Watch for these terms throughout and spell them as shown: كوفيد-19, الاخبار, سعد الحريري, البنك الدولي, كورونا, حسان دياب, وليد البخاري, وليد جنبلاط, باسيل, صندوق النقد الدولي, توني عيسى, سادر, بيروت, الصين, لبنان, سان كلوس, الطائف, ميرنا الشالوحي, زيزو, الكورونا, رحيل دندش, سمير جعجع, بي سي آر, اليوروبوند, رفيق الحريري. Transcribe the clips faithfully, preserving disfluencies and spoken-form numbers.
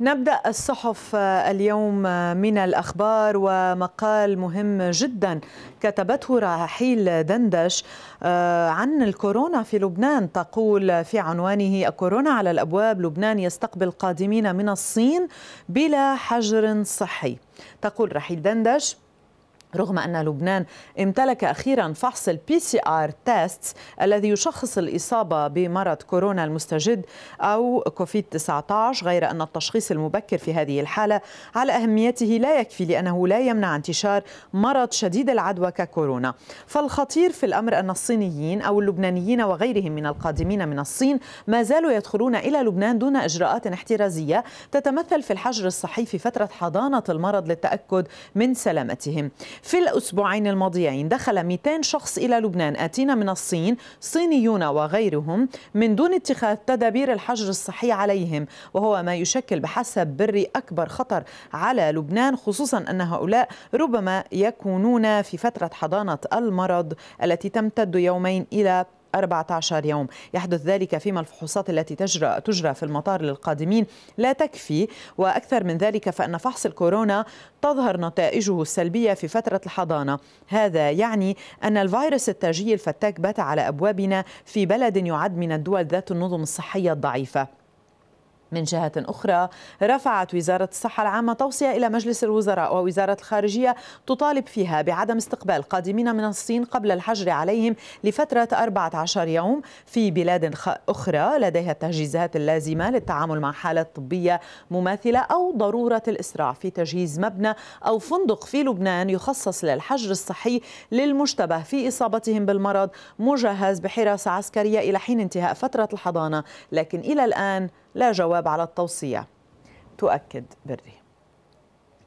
نبدأ الصحف اليوم من الأخبار ومقال مهم جدا كتبته رحيل دندش عن الكورونا في لبنان، تقول في عنوانه: كورونا على الأبواب، لبنان يستقبل قادمين من الصين بلا حجر صحي. تقول رحيل دندش: رغم أن لبنان امتلك أخيرا فحص البي سي آر تيست الذي يشخص الإصابة بمرض كورونا المستجد أو كوفيد تسعة عشر، غير أن التشخيص المبكر في هذه الحالة على أهميته لا يكفي، لأنه لا يمنع انتشار مرض شديد العدوى ككورونا. فالخطير في الأمر أن الصينيين أو اللبنانيين وغيرهم من القادمين من الصين ما زالوا يدخلون إلى لبنان دون إجراءات احترازية تتمثل في الحجر الصحي في فترة حضانة المرض للتأكد من سلامتهم. في الأسبوعين الماضيين دخل مئتين شخص إلى لبنان آتين من الصين، صينيون وغيرهم، من دون اتخاذ تدابير الحجر الصحي عليهم، وهو ما يشكل بحسب بري أكبر خطر على لبنان، خصوصا أن هؤلاء ربما يكونون في فترة حضانة المرض التي تمتد يومين إلى أربعة عشر يوم. يحدث ذلك فيما الفحوصات التي تجرى تجرى في المطار للقادمين لا تكفي، وأكثر من ذلك فأن فحص الكورونا تظهر نتائجه السلبية في فترة الحضانة. هذا يعني أن الفيروس التاجي الفتاك بات على أبوابنا في بلد يعد من الدول ذات النظم الصحية الضعيفة. من جهة أخرى، رفعت وزارة الصحة العامة توصية إلى مجلس الوزراء ووزارة الخارجية تطالب فيها بعدم استقبال قادمين من الصين قبل الحجر عليهم لفترة أربعة عشر يوم. في بلاد أخرى لديها التجهيزات اللازمة للتعامل مع حالة طبية مماثلة أو ضرورة الإسراع في تجهيز مبنى أو فندق في لبنان يخصص للحجر الصحي للمشتبه في إصابتهم بالمرض، مجهز بحراسة عسكرية إلى حين انتهاء فترة الحضانة، لكن إلى الآن لا جواب على التوصية. تؤكد بري.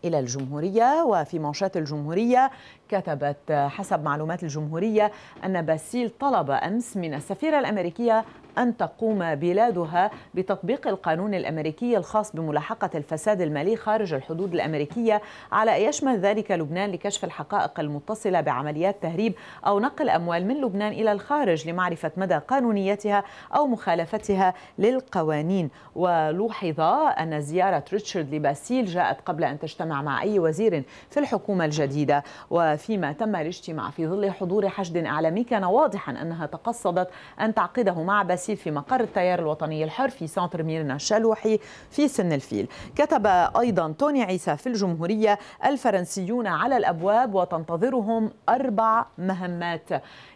إلى الجمهورية، وفي منشآت الجمهورية كتبت: حسب معلومات الجمهورية أن باسيل طلب أمس من السفيرة الأمريكية أن تقوم بلادها بتطبيق القانون الأمريكي الخاص بملاحقة الفساد المالي خارج الحدود الأمريكية، على أن يشمل ذلك لبنان، لكشف الحقائق المتصلة بعمليات تهريب أو نقل أموال من لبنان إلى الخارج لمعرفة مدى قانونيتها أو مخالفتها للقوانين. ولوحظ أن زيارة ريتشارد لباسيل جاءت قبل أن تجتمع مع أي وزير في الحكومة الجديدة، وفيما تم الاجتماع في ظل حضور حشد إعلامي كان واضحا أنها تقصدت أن تعقده مع باسيل في مقر التيار الوطني الحر في سنتر ميرنا الشالوحي في سن الفيل. كتب أيضا توني عيسى في الجمهورية: الفرنسيون على الأبواب وتنتظرهم أربع مهمات.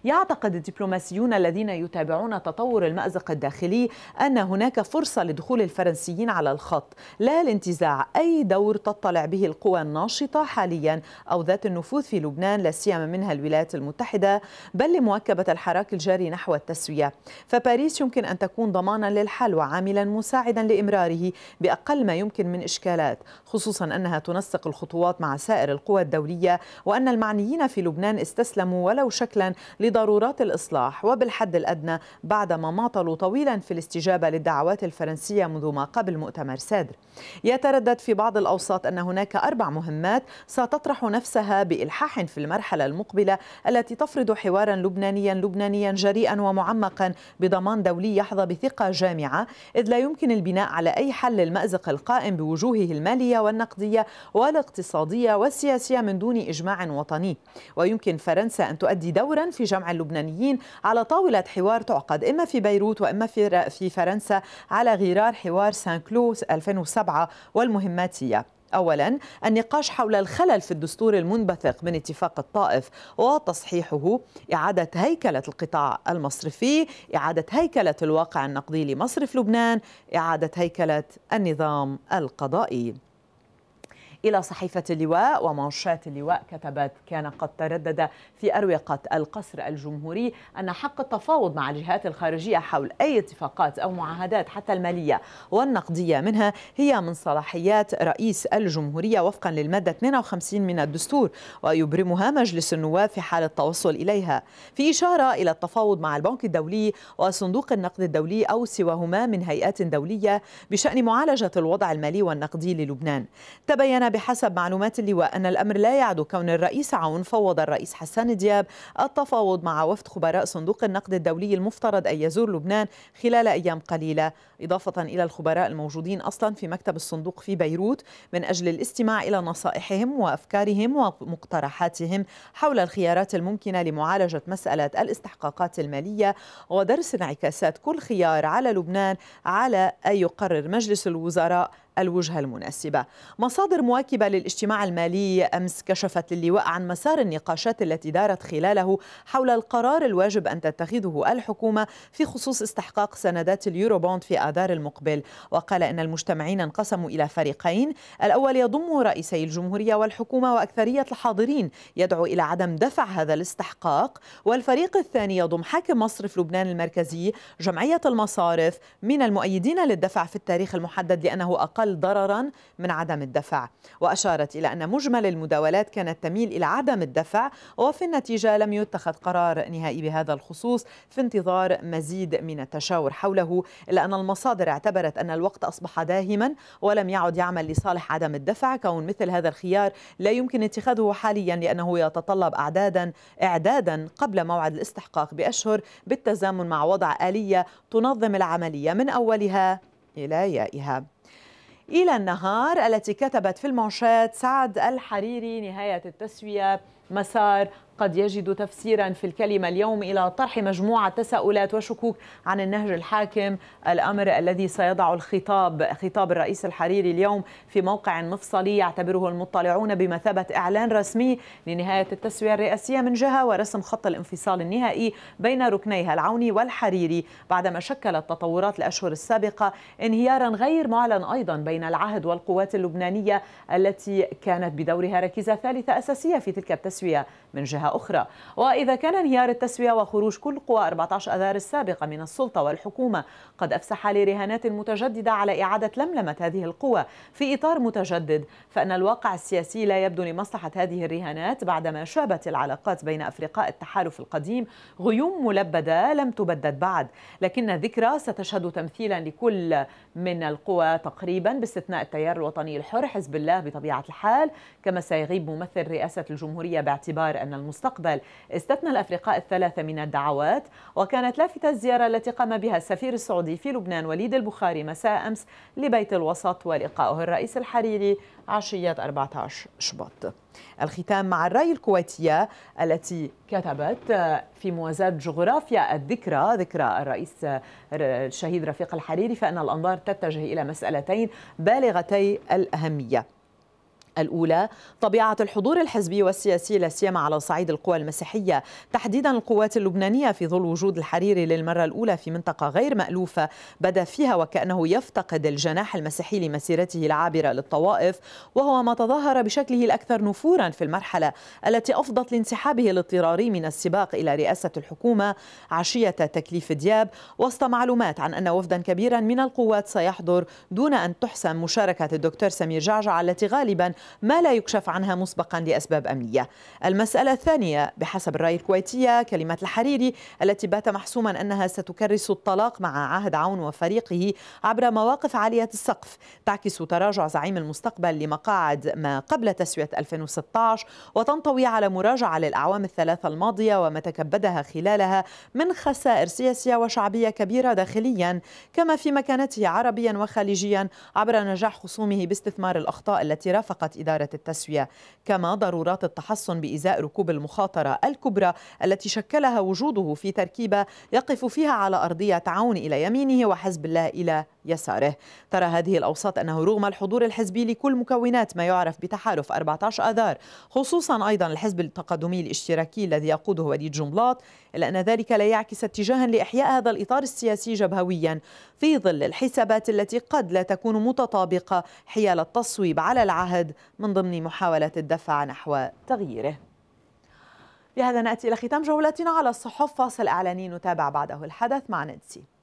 يعتقد الدبلوماسيون الذين يتابعون تطور المأزق الداخلي أن هناك فرصة لدخول الفرنسيين على الخط، لا لانتزاع أي دور تطلع به القوى الناشطة حاليا أو ذات النفوذ في لبنان، لا سيما منها الولايات المتحدة، بل لمواكبة الحراك الجاري نحو التسوية. فباريس يمكن أن تكون ضمانا للحل وعاملا مساعدا لإمراره بأقل ما يمكن من إشكالات، خصوصا أنها تنسق الخطوات مع سائر القوى الدولية، وأن المعنيين في لبنان استسلموا ولو شكلا لضرورات الإصلاح، وبالحد الأدنى بعدما ماطلوا طويلا في الاستجابة للدعوات الفرنسية منذ ما قبل مؤتمر سادر. يتردد في بعض الأوساط أن هناك أربع مهمات ستطرح نفسها بإلحاح في المرحلة المقبلة التي تفرض حوارا لبنانيا لبنانيا جريئا ومعمقا بضمان دولي يحظى بثقة جامعة، إذ لا يمكن البناء على أي حل للمأزق القائم بوجوهه المالية والنقدية والاقتصادية والسياسية من دون إجماع وطني. ويمكن فرنسا أن تؤدي دورا في جمع اللبنانيين على طاولة حوار تعقد إما في بيروت وإما في في فرنسا على غرار حوار سان كلوس ألفين وسبعة. والمهمات هي: أولا، النقاش حول الخلل في الدستور المنبثق من اتفاق الطائف وتصحيحه، إعادة هيكلة القطاع المصرفي، إعادة هيكلة الواقع النقدي لمصرف لبنان، إعادة هيكلة النظام القضائي. إلى صحيفة اللواء ومنشات اللواء كتبت: كان قد تردد في أروقة القصر الجمهوري أن حق التفاوض مع الجهات الخارجية حول أي اتفاقات أو معاهدات حتى المالية والنقدية منها هي من صلاحيات رئيس الجمهورية وفقا للمادة اثنين وخمسين من الدستور، ويبرمها مجلس النواب في حال التوصل إليها، في إشارة إلى التفاوض مع البنك الدولي وصندوق النقد الدولي أو سواهما من هيئات دولية بشأن معالجة الوضع المالي والنقدي للبنان. تبين بحسب معلومات اللواء أن الأمر لا يعد كون الرئيس عون فوض الرئيس حسان دياب التفاوض مع وفد خبراء صندوق النقد الدولي المفترض أن يزور لبنان خلال أيام قليلة، إضافة إلى الخبراء الموجودين أصلا في مكتب الصندوق في بيروت من أجل الاستماع إلى نصائحهم وأفكارهم ومقترحاتهم حول الخيارات الممكنة لمعالجة مسألة الاستحقاقات المالية ودرس انعكاسات كل خيار على لبنان على أن يقرر مجلس الوزراء الوجهة المناسبة. مصادر مواكبة للاجتماع المالي أمس كشفت اللواء عن مسار النقاشات التي دارت خلاله حول القرار الواجب أن تتخذه الحكومة في خصوص استحقاق سندات اليوروبوند في آذار المقبل، وقال إن المجتمعين انقسموا إلى فريقين، الأول يضم رئيسي الجمهورية والحكومة وأكثرية الحاضرين يدعو إلى عدم دفع هذا الاستحقاق، والفريق الثاني يضم حاكم مصرف لبنان المركزي، جمعية المصارف من المؤيدين للدفع في التاريخ المحدد لأنه أقل ضررا من عدم الدفع. وأشارت إلى أن مجمل المداولات كانت تميل إلى عدم الدفع، وفي النتيجة لم يتخذ قرار نهائي بهذا الخصوص في انتظار مزيد من التشاور حوله، إلا أن المصادر اعتبرت أن الوقت أصبح داهما ولم يعد يعمل لصالح عدم الدفع، كون مثل هذا الخيار لا يمكن اتخاذه حاليا لأنه يتطلب أعدادا إعدادا قبل موعد الاستحقاق بأشهر بالتزامن مع وضع آلية تنظم العملية من أولها إلى يائها. إلى النهار التي كتبت في المنشات سعد الحريري نهاية التسوية مسار قد يجد تفسيرا في الكلمة اليوم إلى طرح مجموعة تساؤلات وشكوك عن النهج الحاكم، الأمر الذي سيضع الخطاب خطاب الرئيس الحريري اليوم في موقع مفصلي يعتبره المطلعون بمثابة إعلان رسمي لنهاية التسوية الرئاسية من جهة، ورسم خط الانفصال النهائي بين ركنيها العوني والحريري، بعدما شكلت تطورات الأشهر السابقة انهيارا غير معلن أيضا بين العهد والقوات اللبنانية التي كانت بدورها ركيزة ثالثة أساسية في تلك التسوية من جهة أخرى. وإذا كان انهيار التسوية وخروج كل قوى أربعة عشر آذار السابقة من السلطة والحكومة قد أفسح لرهانات متجددة على إعادة لملمة هذه القوى في إطار متجدد، فإن الواقع السياسي لا يبدو لمصلحة هذه الرهانات بعدما شابت العلاقات بين أفرقاء التحالف القديم غيوم ملبدة لم تبدد بعد، لكن الذكرى ستشهد تمثيلا لكل من القوى تقريبا باستثناء التيار الوطني الحر حزب الله بطبيعة الحال، كما سيغيب ممثل رئاسة الجمهورية باعتبار أن المستقبل استثنى الأفرقاء الثلاثة من الدعوات. وكانت لافتة الزيارة التي قام بها السفير السعودي في لبنان وليد البخاري مساء أمس لبيت الوسط ولقائه الرئيس الحريري عشية أربعة عشر شباط. الختام مع الرأي الكويتية التي كتبت في موازاة جغرافيا الذكرى ذكرى الرئيس الشهيد رفيق الحريري، فإن الأنظار تتجه إلى مسألتين بالغتي الأهمية. الأولى طبيعة الحضور الحزبي والسياسي لا سيما على صعيد القوى المسيحية، تحديدا القوات اللبنانية، في ظل وجود الحريري للمرة الأولى في منطقة غير مألوفة بدا فيها وكأنه يفتقد الجناح المسيحي لمسيرته العابرة للطوائف، وهو ما تظاهر بشكله الأكثر نفورا في المرحلة التي أفضت لانسحابه الاضطراري من السباق إلى رئاسة الحكومة عشية تكليف دياب، وسط معلومات عن أن وفدا كبيرا من القوات سيحضر دون أن تحسم مشاركة الدكتور سمير جعجع التي غالبا ما لا يكشف عنها مسبقا لأسباب أمنية. المسألة الثانية بحسب الرأي الكويتية كلمة الحريري التي بات محسوما أنها ستكرس الطلاق مع عهد عون وفريقه عبر مواقف عالية السقف، تعكس تراجع زعيم المستقبل لمقاعد ما قبل تسوية ألفين وستة عشر، وتنطوي على مراجعة للأعوام الثلاثة الماضية وما تكبدها خلالها من خسائر سياسية وشعبية كبيرة داخليا، كما في مكانته عربيا وخليجيا عبر نجاح خصومه باستثمار الأخطاء التي رافقت إدارة التسوية، كما ضرورات التحصن بإزاء ركوب المخاطرة الكبرى التي شكلها وجوده في تركيبة يقف فيها على أرضية تعاون إلى يمينه وحزب الله إلى يساره. ترى هذه الأوساط أنه رغم الحضور الحزبي لكل مكونات ما يعرف بتحالف أربعة عشر آذار، خصوصا أيضا الحزب التقدمي الاشتراكي الذي يقوده وليد جنبلاط، إلا أن ذلك لا يعكس اتجاها لإحياء هذا الإطار السياسي جبهويا في ظل الحسابات التي قد لا تكون متطابقة حيال التصويب على العهد من ضمن محاولة الدفع نحو تغييره. بهذا نأتي إلى ختام جولتنا على الصحف، فاصل إعلاني نتابع بعده الحدث مع نادسي.